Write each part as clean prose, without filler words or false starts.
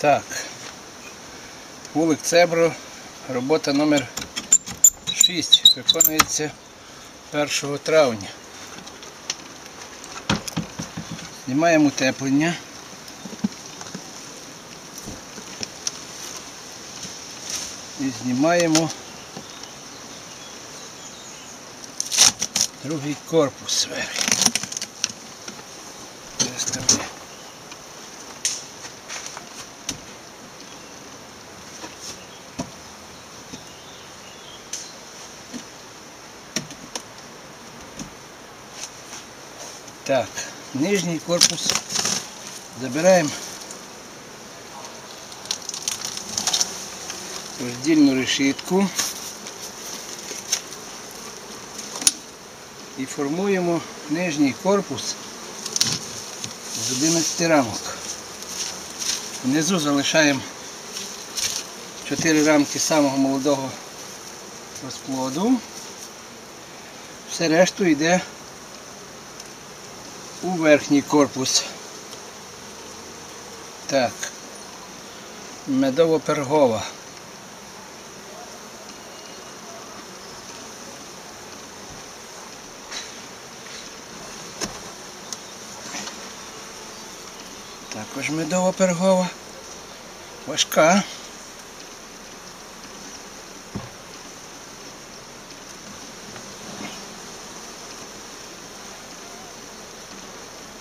Так, вулик Цебро, робота номер 6, виконується 1 травня. Знімаємо утеплення. І знімаємо другий корпус зверху. Так, нижній корпус забираємо в роздільну решітку і формуємо нижній корпус з 11 рамок. Внизу залишаємо 4 рамки самого молодого розплоду. Все решту йде у верхній корпус. Так, медово-пергова. Також медово-пергова. Важка.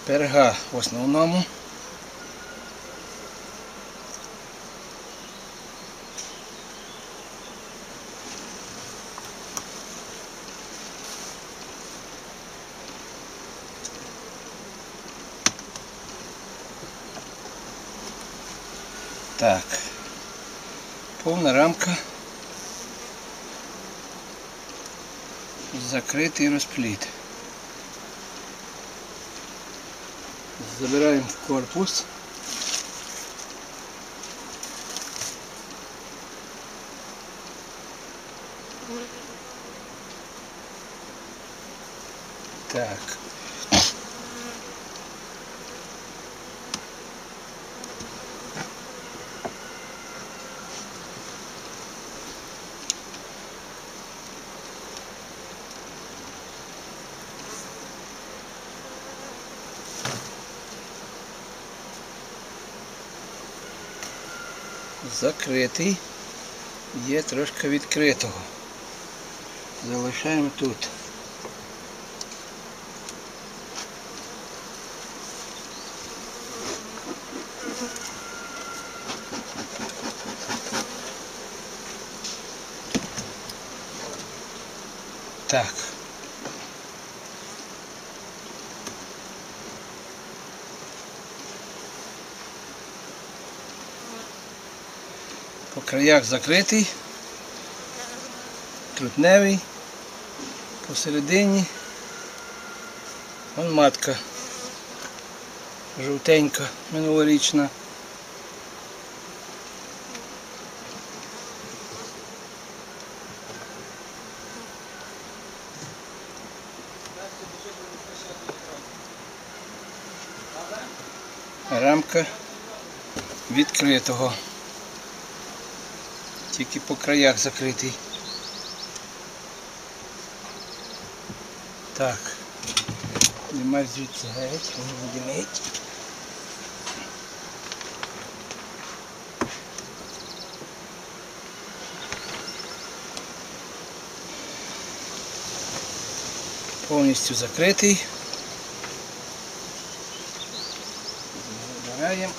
Перга в основному. Так, повна рамка, закритий розплід. Забираємо в корпус. Так. Закритий, є трошки відкритого. Залишаємо тут. Так. По краях закритий, трутневий, посередині вон матка жовтенька, минулорічна. Рамка відкритого. Тільки по краях закритий. Так, немає звідси геть, не будемо геть. Повністю закритий. Забираємо.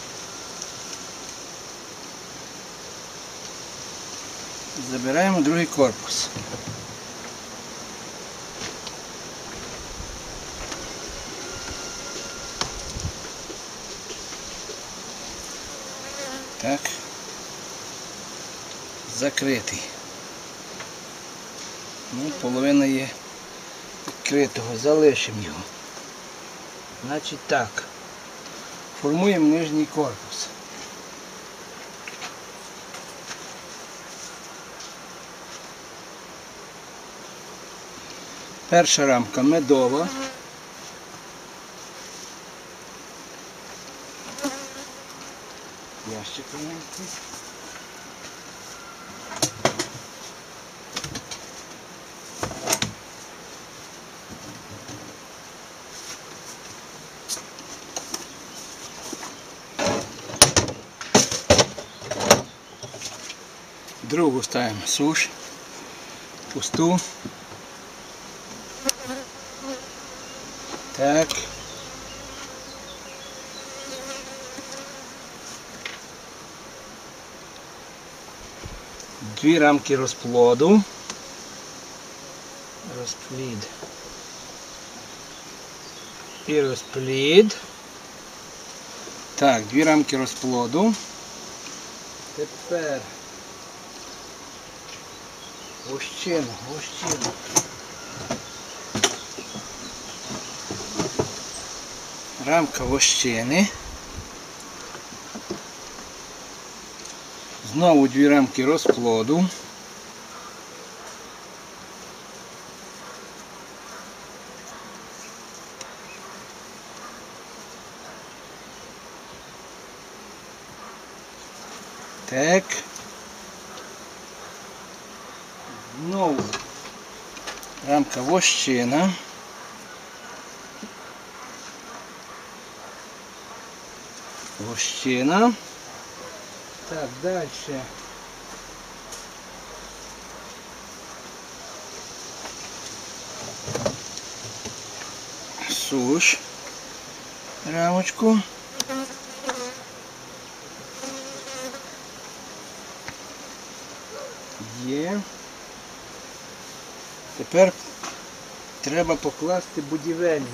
Забираємо другий корпус. Так. Закритий. Ну, половина є відкритого. Залишимо його. Значить так. Формуємо нижній корпус. Перша рамка медова. ящик маленький. Другу ставим сушь, пусту. Так. Дві рамки розплоду. Розплід. І розплід. Так, дві рамки розплоду. Тепер гущину, гущину. Рамка вощини. Знову дві рамки розплоду. Так. Знову рамка вощина. Вощина. Так, дальше. Сушь. Рамочку. Є. Тепер треба покласти будівельну.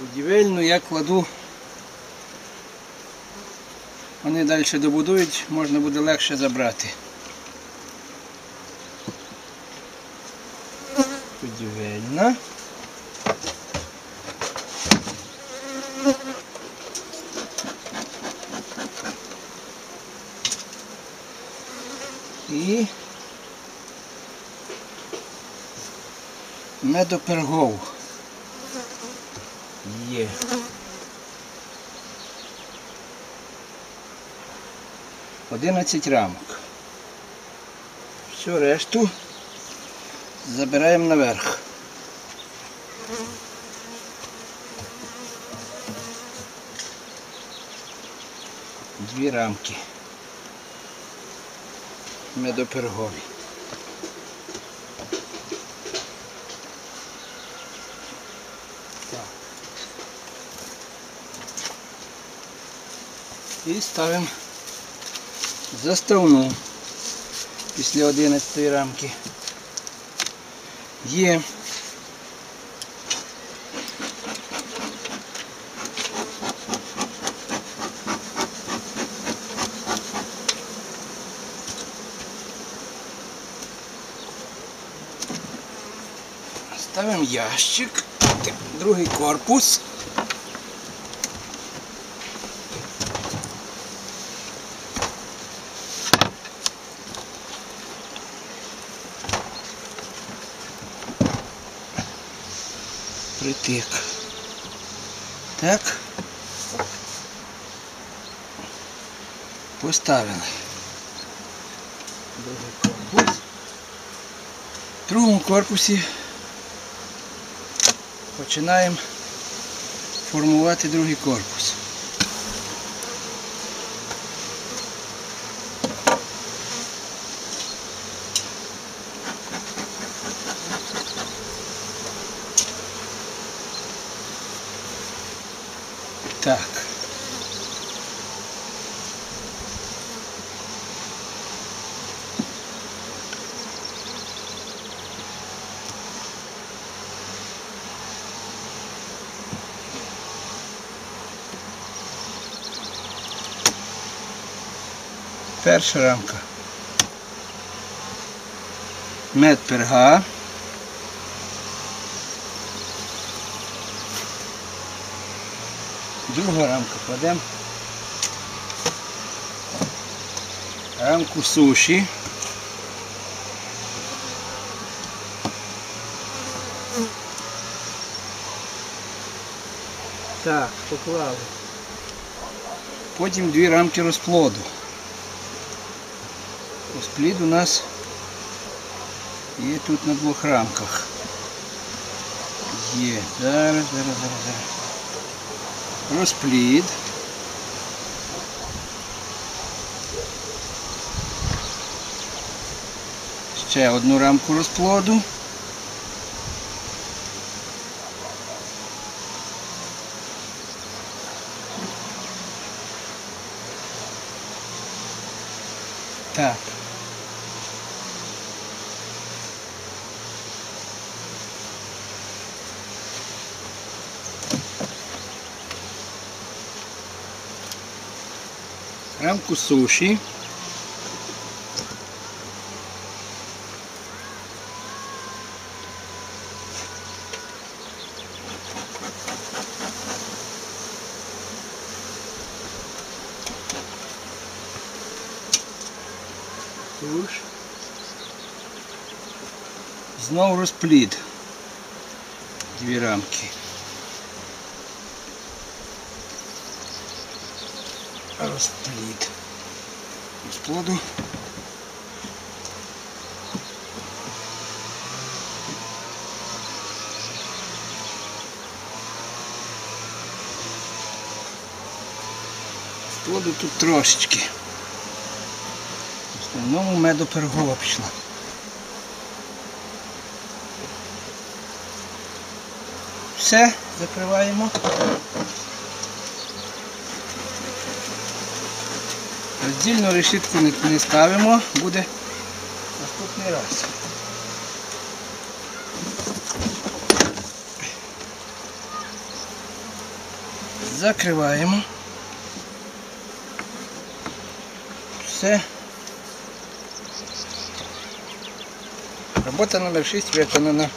Будівельну я кладу. Вони далі добудують, можна буде легше забрати. Будівельна. І медопергов. Є. Одинадцять рамок. Всю решту забираємо наверх. Дві рамки медопергові. І ставимо заставну після 11 рамки. Є. Ставимо ящик, другий корпус. Притик. Так. Поставили. Другий корпус. В другому корпусі починаємо формувати другий корпус. Так. Перша рамка. Медперга. Другу рамку кладемо. Рамку суші. Так, поклали. Потім дві рамки розплоду. Розплід у нас є тут на двох рамках. Є. Зараз. Розплід. Ще одну рамку розплоду. Так. Рамку суші. Знову розплід, дві рамки. Розплід. Розплоду. Розплоду тут трошечки. В основному медопирогова пішла. Все, закриваємо. Роздільну решітку не ставимо, буде наступний раз. Закриваємо. Все. Робота номер 6 виконана.